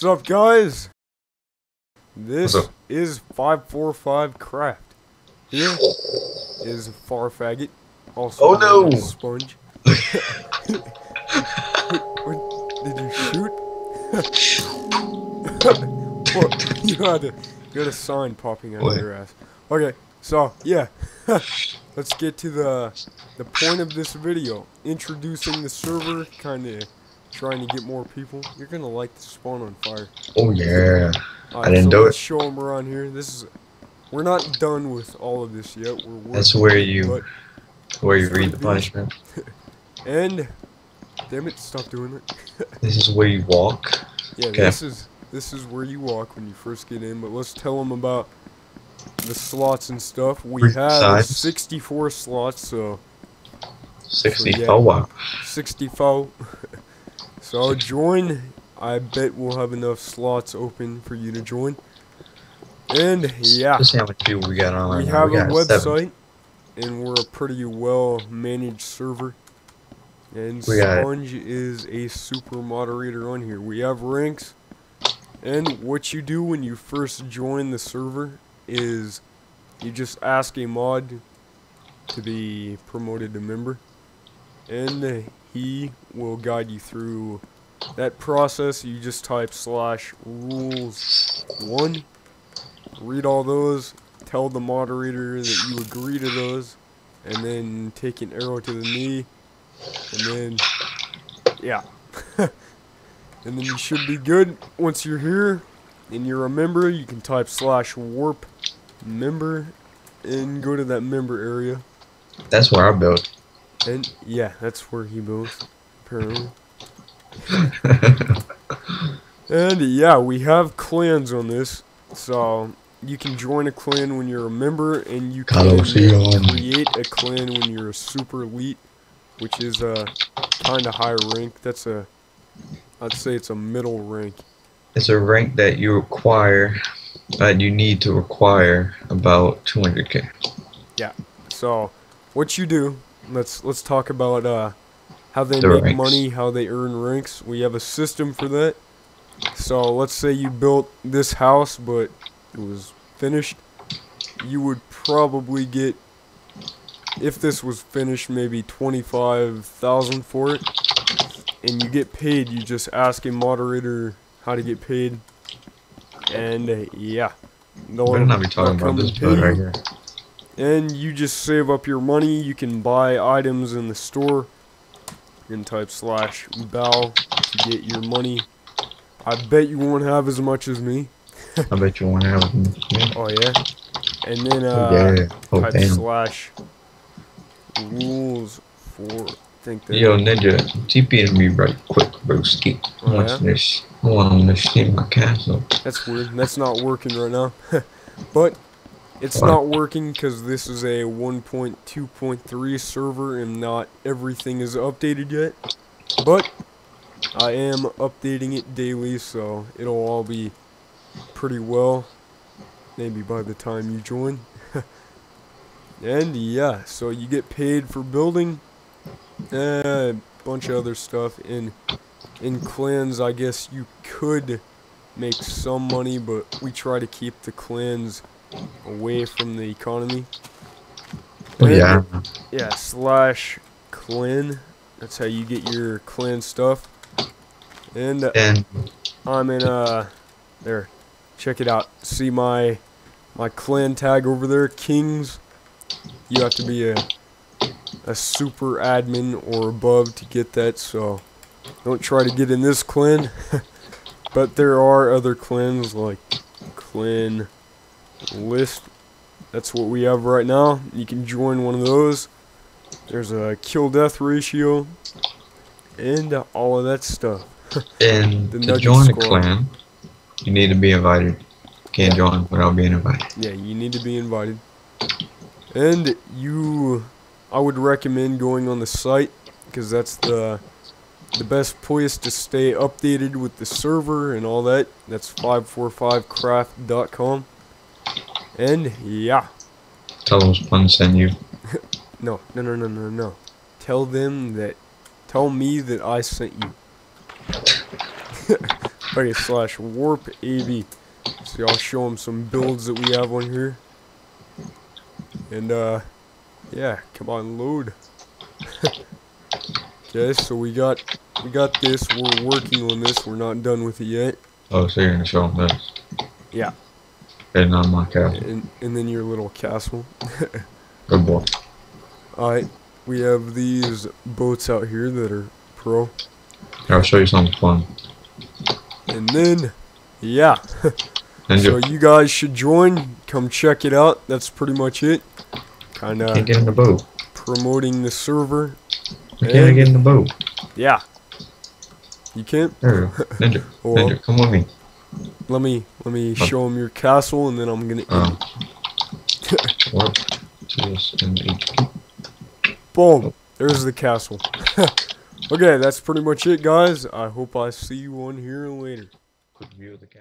What's up, guys? This is 545Craft. Here is Far Faggot. Also known as Sponge. What, did you shoot? What? You had a sign popping out of your ass. Okay, so yeah, let's get to the point of this video. Introducing the server, kind of trying to get more people. You're gonna like the spawn on fire. Oh yeah, right, let's show them around here. We're not done with all of this yet. We're working. That's where you read the punishment. And damn it, stop doing it. This is where you walk. Yeah, okay. This is where you walk when you first get in. But let's tell them about the slots and stuff. We have 64 slots, so 64. So yeah, wow. 64. So join. I bet we'll have enough slots open for you to join. And yeah, let's see how much people we got on. We have a website, and we're a pretty well managed server. And Sponge is a super moderator on here. We have ranks. And what you do when you first join the server is you just ask a mod to be promoted to member, and he will guide you through that process. You just type /rules1, read all those, tell the moderator that you agree to those, and then take an arrow to the knee, and then yeah. And then you should be good. Once you're here and you're a member, you can type /warp member and go to that member area. That's where I built. And yeah, that's where he built, apparently. And yeah, we have clans on this. So you can join a clan when you're a member, and you can create a clan when you're a super elite, which is a kind of high rank. That's a... I'd say it's a middle rank. It's a rank that you require, that you need to require about 200K. Yeah. So, what you do? Let's talk about how they make money, how they earn ranks. We have a system for that. So let's say you built this house, but it was finished. You would probably get, if this was finished, maybe 25,000 for it. And you get paid. You just ask a moderator how to get paid, and yeah, no one will be talking about this right here. And you just save up your money. You can buy items in the store, and type /bow to get your money. I bet you won't have as much as me. I bet you won't have. Oh yeah. And then type /rules4. Yo, Ninja, TPing me right quick, broski. Oh, I want to understand my castle. That's weird. That's not working right now. But it's not working because this is a 1.2.3 server and not everything is updated yet. But I am updating it daily, so it'll all be pretty well. Maybe by the time you join. And yeah, so you get paid for building. A bunch of other stuff. In clans, I guess you could make some money, but we try to keep the clans away from the economy. And, yeah. Yeah, /clan. That's how you get your clan stuff. And I'm in there. Check it out. See my clan tag over there, Kings. You have to be a super admin or above to get that, so don't try to get in this clan. But there are other clans, like clan list. That's what we have right now. You can join one of those. There's a kill death ratio and all of that stuff. And to join a clan, you need to be invited. Can't join without being invited. Yeah, you need to be invited. And I would recommend going on the site, because that's the best place to stay updated with the server and all that. That's 545craft.com. And yeah. Tell them Sponge sent you. No. Tell me that I sent you. Okay, slash warp AB. So I'll show them some builds that we have on here. And yeah, come on, load. Okay, so we got this. We're working on this. We're not done with it yet. Oh, so you're gonna show them this? Yeah. And on my castle. And then your little castle. Good boy. Alright, we have these boats out here that are pro. Here, I'll show you something fun. And then, yeah. And so you guys should join. Come check it out. That's pretty much it. Kind of. Can't get in the boat. Promoting the server. We can't get in the boat. Yeah. You can't. There we go. Ninja. Well, Ninja, come with me. Let me show him your castle, and then I'm gonna. What? Boom! There's the castle. Okay, that's pretty much it, guys. I hope I see you on here later. Could view the castle.